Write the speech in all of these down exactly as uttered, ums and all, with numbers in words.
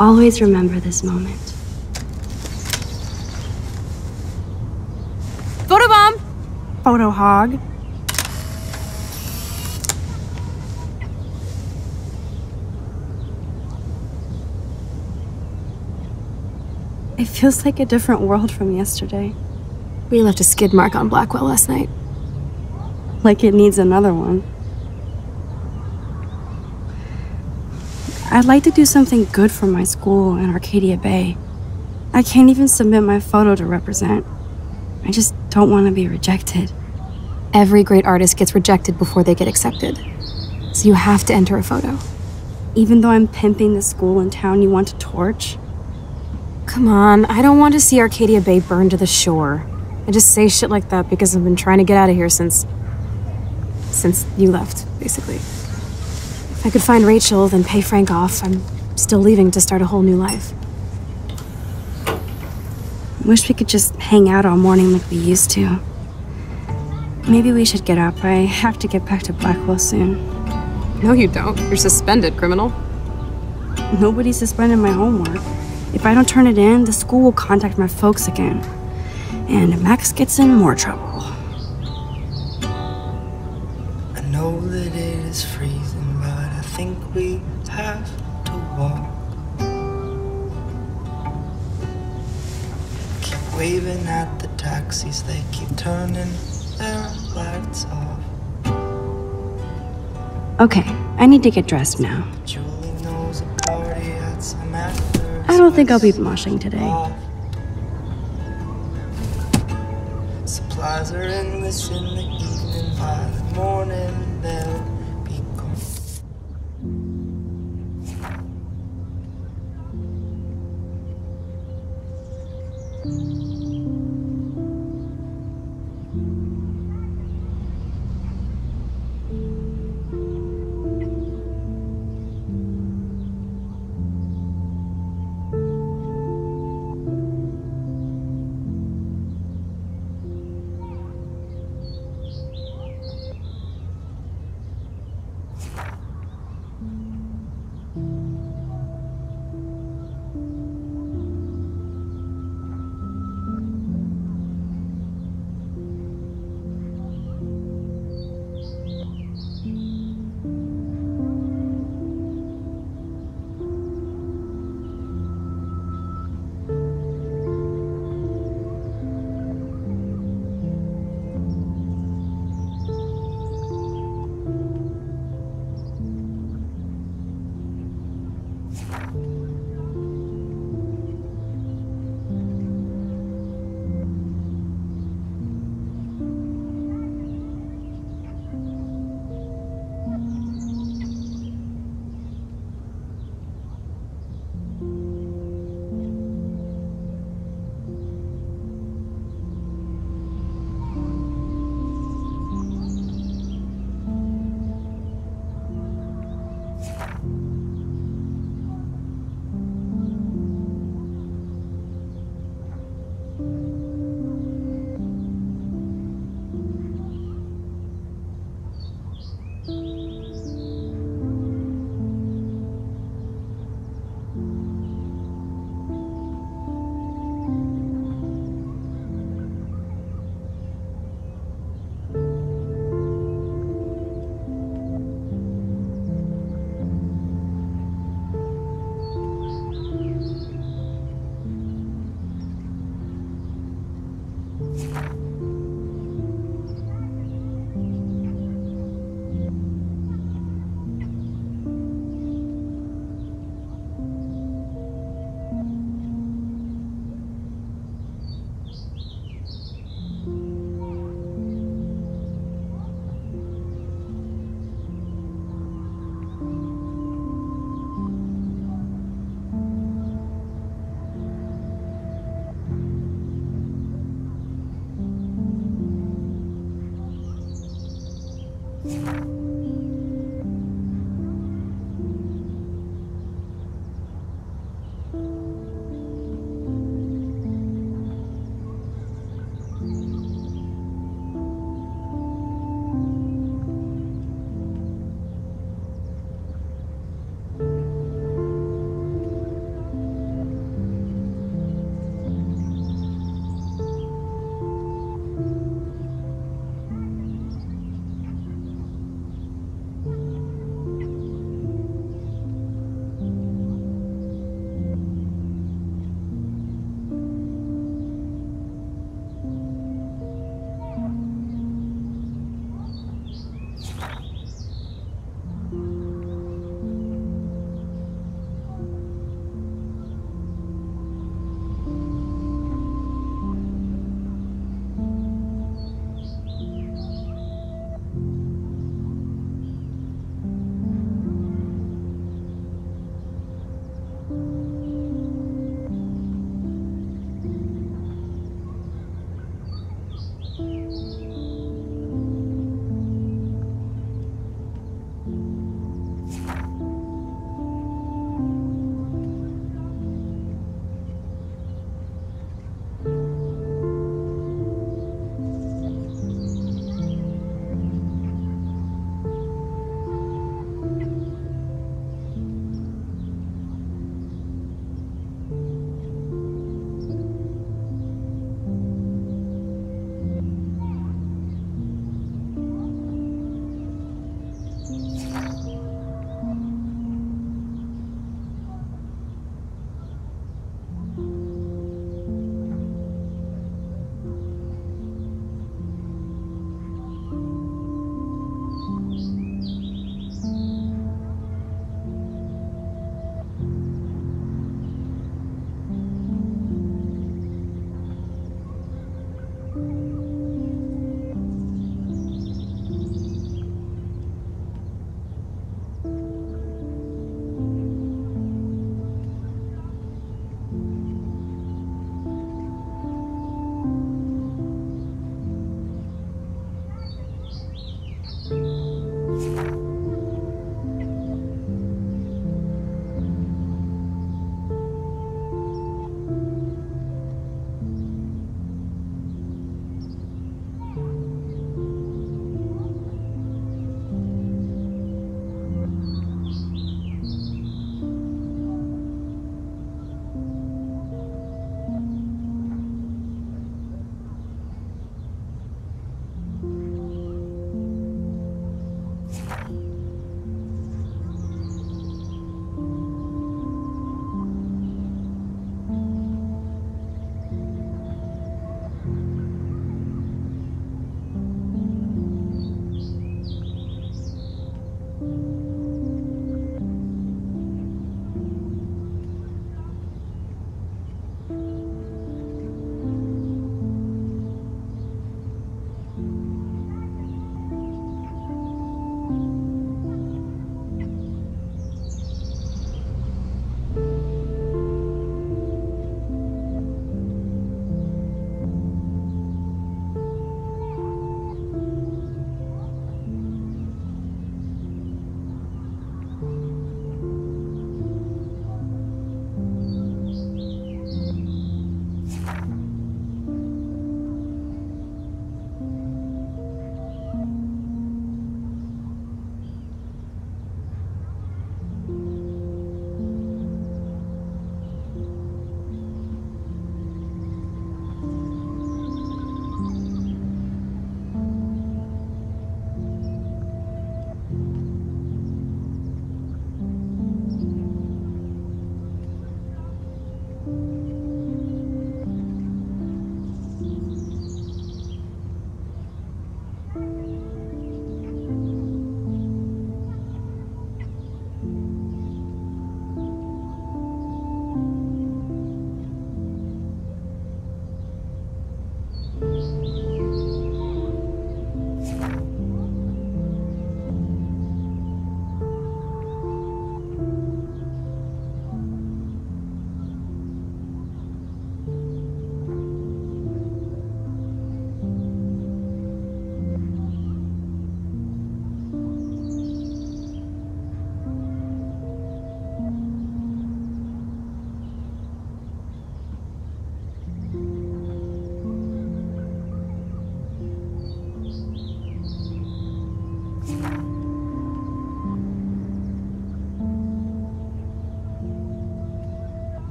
always remember this moment. Photobomb! Photo hog. It feels like a different world from yesterday. We left a skid mark on Blackwell last night. Like it needs another one. I'd like to do something good for my school in Arcadia Bay. I can't even submit my photo to represent. I just don't want to be rejected. Every great artist gets rejected before they get accepted. So you have to enter a photo. Even though I'm pimping the school in town you want to torch? Come on, I don't want to see Arcadia Bay burned to the shore. I just say shit like that because I've been trying to get out of here since... since you left, basically. If I could find Rachel, then pay Frank off. I'm still leaving to start a whole new life. Wish we could just hang out all morning like we used to. Maybe we should get up. I have to get back to Blackwell soon. No, you don't. You're suspended, criminal. Nobody suspended my homework. If I don't turn it in, the school will contact my folks again. And Max gets in more trouble. I know that it is freezing, but I think we have to walk. Keep waving at the taxis, they keep turning their lights off. Okay, I need to get dressed now. Julie knows a party at some actor. I don't think I'll be blushing today. Supplies are endless in the evening, by the morning they'll be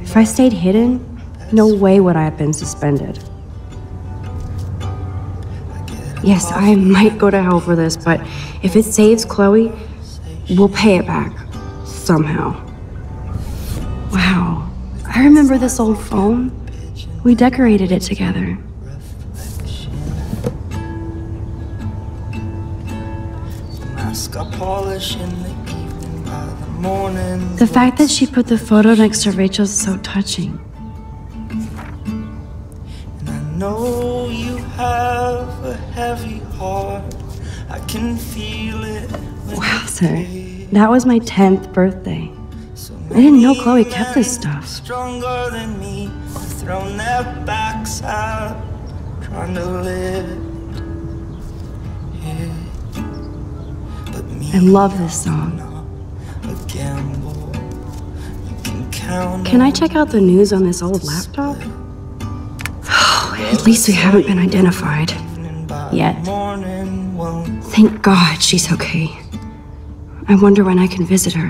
If I stayed hidden, no way would I have been suspended. Yes, I might go to hell for this, but if it saves Chloe, we'll pay it back somehow. Wow, I remember this old phone. We decorated it together. The fact that she put the photo next to Rachel's is so touching. And I know you have a heavy heart. I can feel it. Wow, sir. That was my tenth birthday. I didn't know Chloe kept this stuff. Stronger than me, thrown their backs out, trying to live. I love this song. Can I check out the news on this old laptop? Oh, at least we haven't been identified. Yet. Thank God she's okay. I wonder when I can visit her.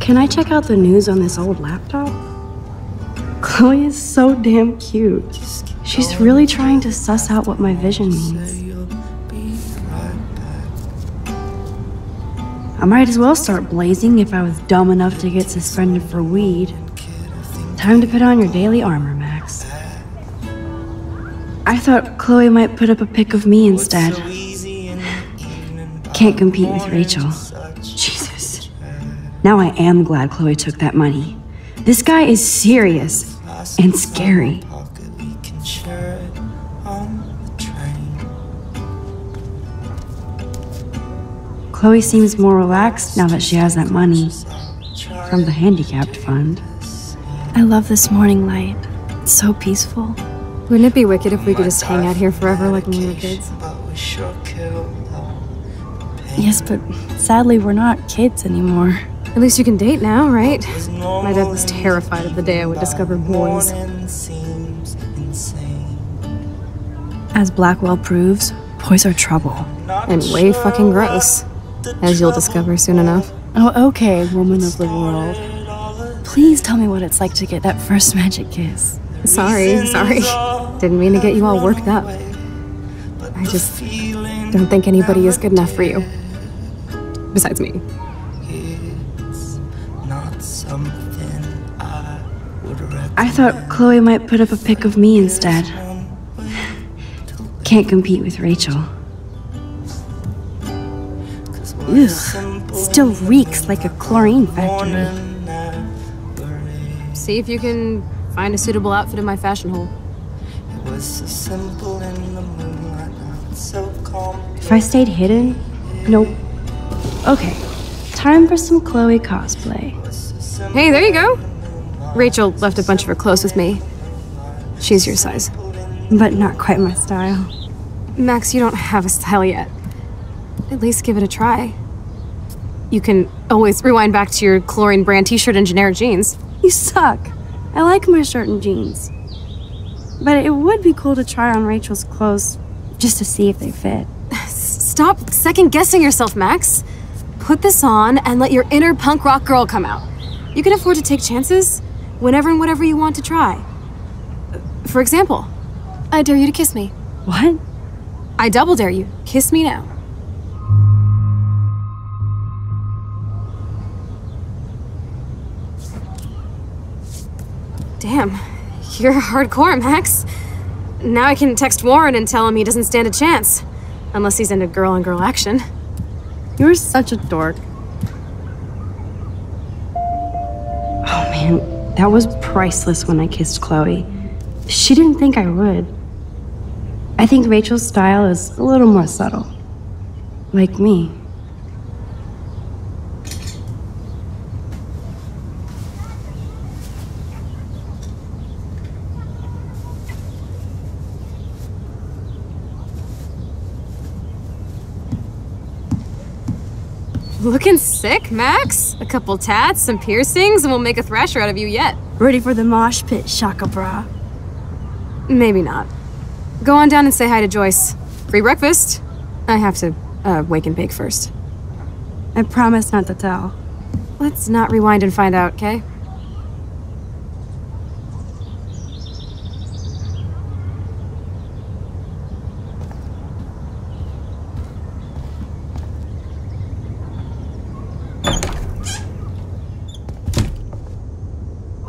Can I check out the news on this old laptop? Chloe is so damn cute. She's really trying to suss out what my vision means. I might as well start blazing if I was dumb enough to get suspended for weed. Time to put on your daily armor, Max. I thought Chloe might put up a pic of me instead. Can't compete with Rachel. Jesus. Now I am glad Chloe took that money. This guy is serious and scary. Chloe seems more relaxed now that she has that money from the handicapped fund. I love this morning light. It's so peaceful. Wouldn't it be wicked if we could just hang out here forever like when we were kids? Yes, but sadly we're not kids anymore. At least you can date now, right? My dad was terrified of the day I would discover boys. As Blackwell proves, boys are trouble. And way fucking gross. As you'll discover soon enough. Oh, okay, woman of the world. Please tell me what it's like to get that first magic kiss. Sorry, sorry. Didn't mean to get you all worked up. I just don't think anybody is good enough for you. Besides me. I thought Chloe might put up a pic of me instead. Can't compete with Rachel. Ugh, still reeks like a chlorine factory. See if you can find a suitable outfit in my fashion hole. If I stayed hidden, nope. Okay, time for some Chloe cosplay. Hey, there you go. Rachel left a bunch of her clothes with me. She's your size. But not quite my style. Max, you don't have a style yet. At least give it a try. You can always rewind back to your chlorine brand t-shirt and generic jeans. You suck. I like my shirt and jeans. But it would be cool to try on Rachel's clothes just to see if they fit. Stop second-guessing yourself, Max. Put this on and let your inner punk rock girl come out. You can afford to take chances whenever and whatever you want to try. For example, I dare you to kiss me. What? I double dare you. Kiss me now. Damn, you're hardcore, Max. Now I can text Warren and tell him he doesn't stand a chance. Unless he's into girl-on-girl action. You're such a dork. Oh man, that was priceless when I kissed Chloe. She didn't think I would. I think Rachel's style is a little more subtle. Like me. Looking sick, Max? A couple tats, some piercings, and we'll make a thrasher out of you yet. Ready for the mosh pit, Shaka Bra. Maybe not. Go on down and say hi to Joyce. Free breakfast. I have to uh, wake and bake first. I promise not to tell. Let's not rewind and find out, okay?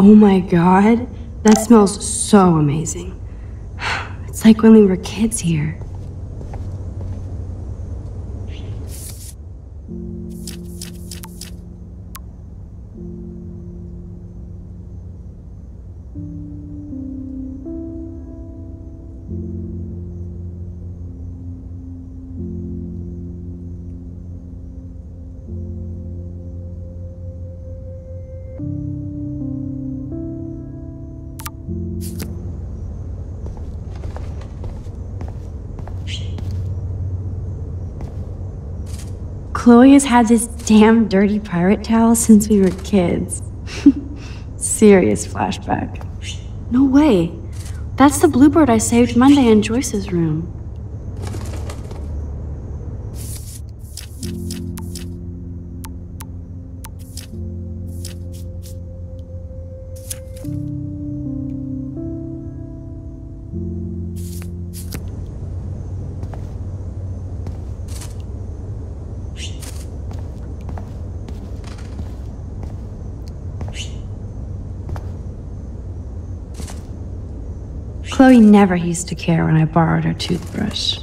Oh my god, that smells so amazing. It's like when we were kids here. Chloe has had this damn dirty pirate towel since we were kids. Serious flashback. No way. That's the bluebird I saved Monday in Joyce's room. Chloe never used to care when I borrowed her toothbrush.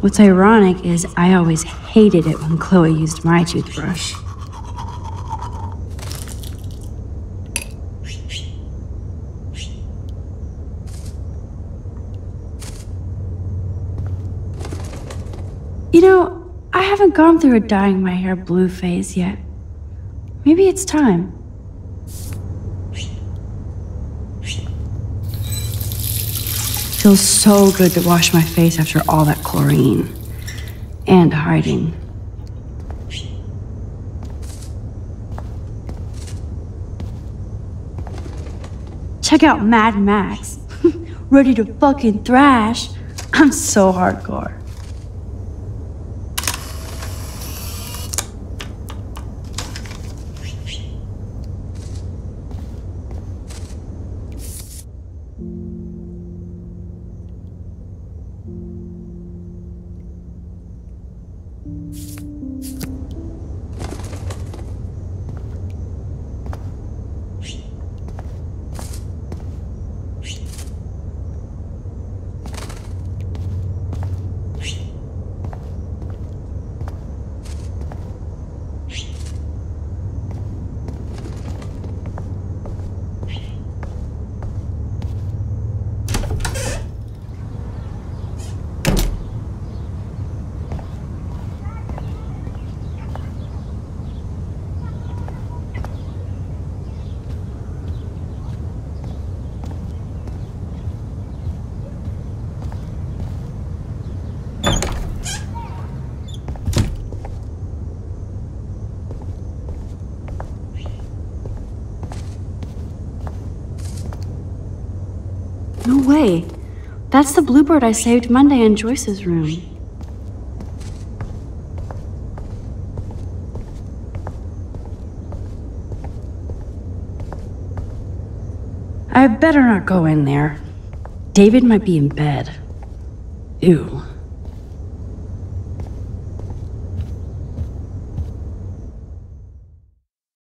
What's ironic is I always hated it when Chloe used my toothbrush. You know, I haven't gone through a dyeing my hair blue phase yet. Maybe it's time. Feels so good to wash my face after all that chlorine and hiding. Check out Mad Max. Ready to fucking thrash. I'm so hardcore. No way. That's the bluebird I saved Monday in Joyce's room. I better not go in there. David might be in bed. Ew.